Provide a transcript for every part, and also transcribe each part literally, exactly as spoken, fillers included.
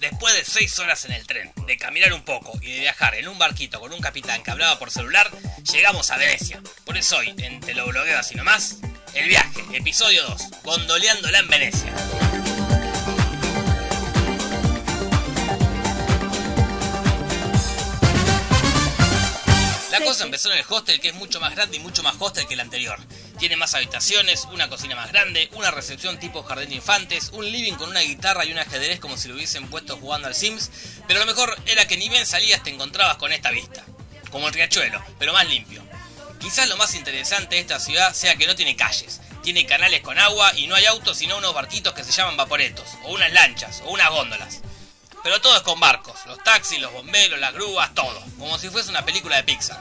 Después de seis horas en el tren, de caminar un poco y de viajar en un barquito con un capitán que hablaba por celular, llegamos a Venecia. Por eso hoy, en Te lo vlogueo así nomás, el viaje, episodio dos, gondoleándola en Venecia. La cosa empezó en el hostel, que es mucho más grande y mucho más hostel que el anterior. Tiene más habitaciones, una cocina más grande, una recepción tipo jardín de infantes, un living con una guitarra y un ajedrez como si lo hubiesen puesto jugando al Sims, pero lo mejor era que ni bien salías te encontrabas con esta vista. Como el riachuelo, pero más limpio. Quizás lo más interesante de esta ciudad sea que no tiene calles, tiene canales con agua y no hay autos sino unos barquitos que se llaman vaporetos, o unas lanchas, o unas góndolas. Pero todo es con barcos, los taxis, los bomberos, las grúas, todo, como si fuese una película de Pixar.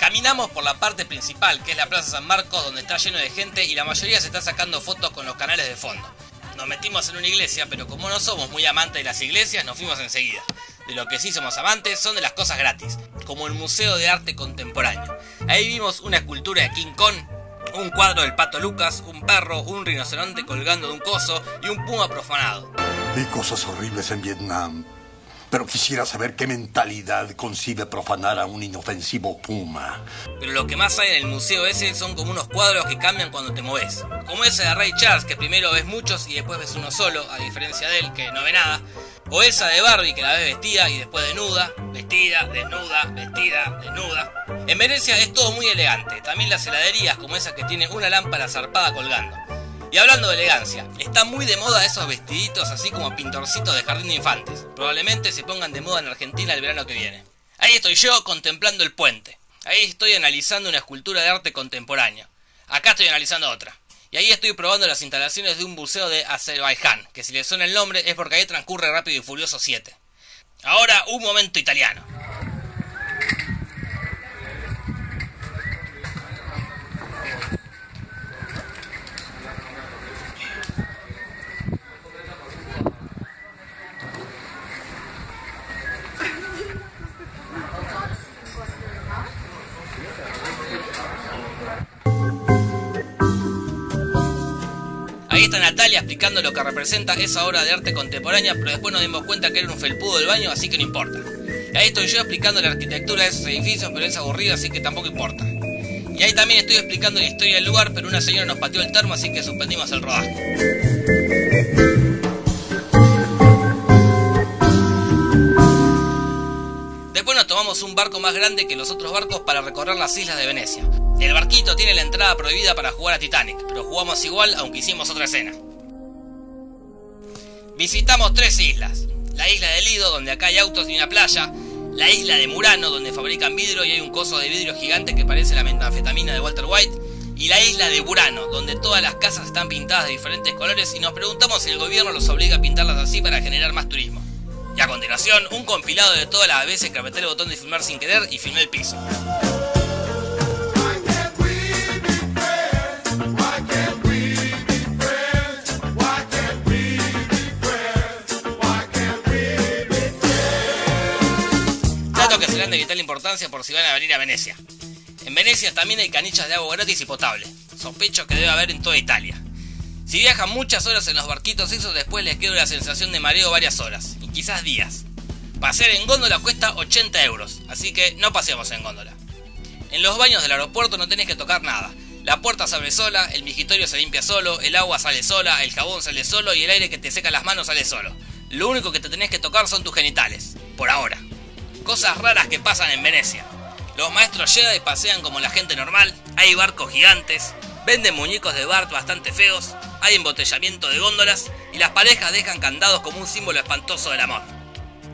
Caminamos por la parte principal, que es la Plaza San Marcos, donde está lleno de gente y la mayoría se está sacando fotos con los canales de fondo. Nos metimos en una iglesia, pero como no somos muy amantes de las iglesias, nos fuimos enseguida. De lo que sí somos amantes son de las cosas gratis, como el Museo de Arte Contemporáneo. Ahí vimos una escultura de King Kong, un cuadro del Pato Lucas, un perro, un rinoceronte colgando de un coso y un puma profanado. Vi cosas horribles en Vietnam. Pero quisiera saber qué mentalidad concibe profanar a un inofensivo puma. Pero lo que más hay en el museo ese son como unos cuadros que cambian cuando te moves. Como ese de Ray Charles, que primero ves muchos y después ves uno solo, a diferencia de él, que no ve nada. O esa de Barbie, que la ves vestida y después desnuda, vestida, desnuda, vestida, desnuda. En Venecia es todo muy elegante. También las heladerías, como esa que tiene una lámpara zarpada colgando. Y hablando de elegancia, está muy de moda esos vestiditos así como pintorcitos de jardín de infantes. Probablemente se pongan de moda en Argentina el verano que viene. Ahí estoy yo contemplando el puente. Ahí estoy analizando una escultura de arte contemporáneo. Acá estoy analizando otra. Y ahí estoy probando las instalaciones de un museo de Azerbaiyán, que si le suena el nombre es porque ahí transcurre Rápido y Furioso siete. Ahora un momento italiano. Ahí está Natalia explicando lo que representa esa obra de arte contemporánea, pero después nos dimos cuenta que era un felpudo del baño, así que no importa. Y ahí estoy yo explicando la arquitectura de esos edificios, pero es aburrido, así que tampoco importa. Y ahí también estoy explicando la historia del lugar, pero una señora nos pateó el termo, así que suspendimos el rodaje. Tomamos un barco más grande que los otros barcos para recorrer las islas de Venecia. El barquito tiene la entrada prohibida para jugar a Titanic, pero jugamos igual aunque hicimos otra escena. Visitamos tres islas. La isla de Lido, donde acá hay autos y una playa. La isla de Murano, donde fabrican vidrio y hay un coso de vidrio gigante que parece la metanfetamina de Walter White. Y la isla de Burano, donde todas las casas están pintadas de diferentes colores y nos preguntamos si el gobierno los obliga a pintarlas así para generar más turismo. Y a continuación, un compilado de todas las veces que apreté el botón de filmar sin querer y filmé el piso. Datos que serán de vital importancia por si van a venir a Venecia. En Venecia también hay canillas de agua gratis y potable. Sospecho que debe haber en toda Italia. Si viajan muchas horas en los barquitos esos, después les queda la sensación de mareo varias horas, y quizás días. Pasear en góndola cuesta ochenta euros, así que no paseamos en góndola. En los baños del aeropuerto no tenés que tocar nada. La puerta se abre sola, el migitorio se limpia solo, el agua sale sola, el jabón sale solo y el aire que te seca las manos sale solo. Lo único que te tenés que tocar son tus genitales, por ahora. Cosas raras que pasan en Venecia. Los maestros llegan y pasean como la gente normal, hay barcos gigantes, venden muñecos de Bart bastante feos, hay embotellamiento de góndolas y las parejas dejan candados como un símbolo espantoso del amor.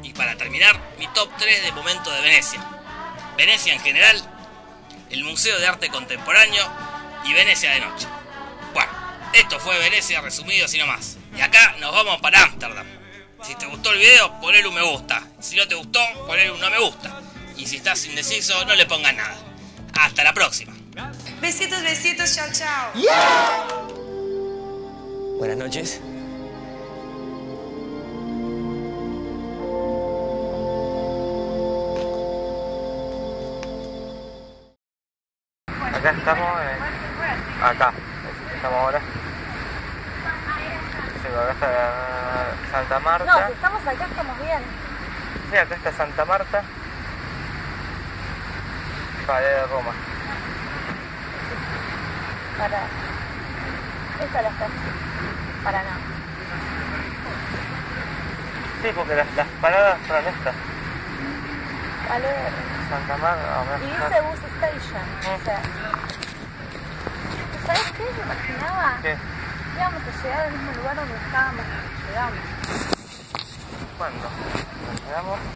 Y para terminar, mi top tres de momento de Venecia. Venecia en general, el Museo de Arte Contemporáneo y Venecia de noche. Bueno, esto fue Venecia resumido así nomás. Y acá nos vamos para Ámsterdam. Si te gustó el video, ponle un me gusta. Si no te gustó, ponle un no me gusta. Y si estás indeciso, no le pongas nada. Hasta la próxima. Besitos, besitos, chao, chao. Yeah. Buenas noches. Acá estamos, eh, acá, estamos ahora. Sí, acá está, está Santa Marta. No, si estamos acá estamos bien. Sí, acá está Santa Marta. Pared de Roma. Para... Esta la estación. Paraná. Sí, porque las, las paradas son estas. Vale. Santa Marta. A ver, y dice bus station. ¿Eh? O sea... ¿Sabes qué? ¿Me imaginaba? ¿Qué? Íbamos a llegar al mismo lugar donde estábamos. Llegamos. ¿Cuándo? ¿Nos llegamos?